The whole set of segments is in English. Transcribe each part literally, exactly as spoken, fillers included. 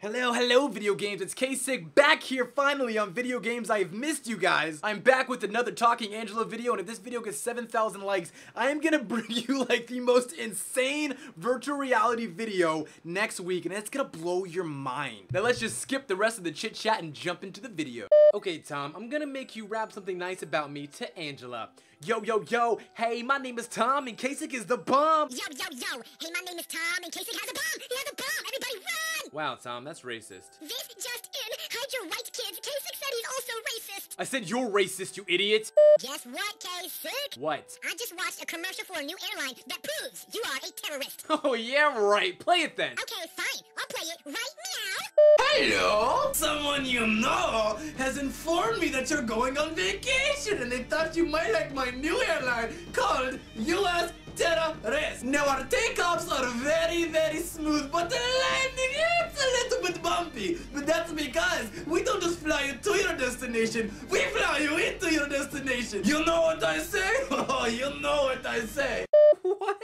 Hello, hello video games, it's K Sick back here finally on video games. I have missed you guys. I'm back with another Talking Angela video, and if this video gets seven thousand likes, I am gonna bring you like the most insane virtual reality video next week, and it's gonna blow your mind. Now let's just skip the rest of the chit chat and jump into the video. Okay Tom, I'm gonna make you rap something nice about me to Angela. Yo, yo, yo, hey, my name is Tom and K Sick is the bomb. Yo, yo, yo, hey, my name is Tom and K Sick has a bomb. He has a bomb, everybody run! Wow, Tom, that's racist. This just in, hide your white kids. K Sick said he's also racist. I said you're racist, you idiot. Guess what, K Sick? What? I just watched a commercial for a new airline that proves you are a terrorist. Oh, yeah, right. Play it then. Okay, fine. I'll play it right now. Hello? Someone you know has informed me that you're going on vacation and they thought you might like my new airline called U S Terrorist. Now our takeoffs are very, very smooth, but the landing is a little bit bumpy. But that's because we don't just fly you to your destination, we fly you into your destination. You know what I say? Oh, you know what I say. What?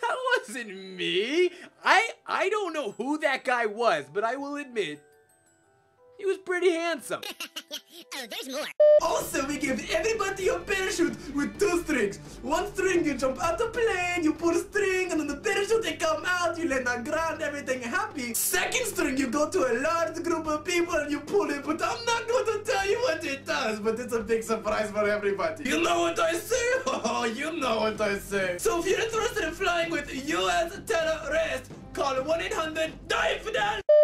That wasn't me. I, I don't know who that guy was, but I will admit, he was pretty handsome. Oh, there's more. Also, we give everybody a parachute with two strings. One string, you jump out the plane, you pull a string, and on the parachute they come out, you land on ground, everything happy. Second string, you go to a large group of people and you pull it, but I'm not going to tell you what it does, but it's a big surprise for everybody. You know what I say? Oh, you know what I say. So if you're interested in flying with U S terrorists, call one eight hundred dive.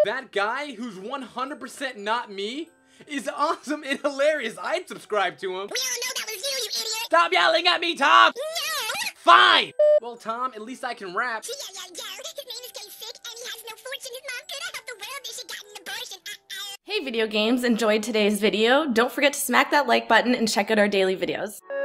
That guy, who's one hundred percent not me, is awesome and hilarious. I'd subscribe to him. We all know that was you, you idiot! Stop yelling at me, Tom! No! Fine! Well, Tom, at least I can rap. Yo, yo, yo, his name is K Sick and he has no fortune. His mom could have helped the world if she got an abortion. Uh-oh. Hey, video games, enjoyed today's video. Don't forget to smack that like button and check out our daily videos.